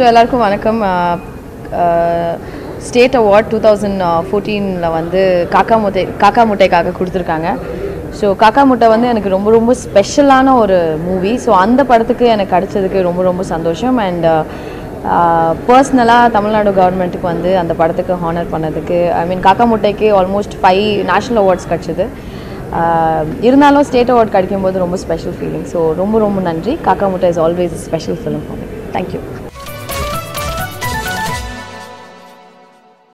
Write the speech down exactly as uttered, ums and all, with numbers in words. So, எல்லாருக்கும் வணக்கம் State Award twenty fourteen ல வந்து காக்கா முட்டை காக்கா முட்டைக்காக கொடுத்திருக்காங்க சோ காக்கா முட்டை வந்து எனக்கு ரொம்ப ரொம்ப ஸ்பெஷலான ஒரு மூவி சோ அந்த படத்துக்கு எனக்கு கிடைச்சதுக்கு ரொம்ப ரொம்ப சந்தோஷம் and பர்சனலா தமிழ்நாடு கவர்மெண்ட்க்கு வந்து அந்த படத்துக்கு ஹானர் பண்ணதுக்கு I mean காக்கா முட்டைக்கு almost five national awards கிடைச்சது இருந்தாலும் ஸ்டேட் அவார்ட் கிடைக்கும்போது ரொம்ப ஸ்பெஷல் ஃபீலிங் சோ ரொம்ப ரொம்ப நன்றி காக்கா முட்டை is always a special film for me thank you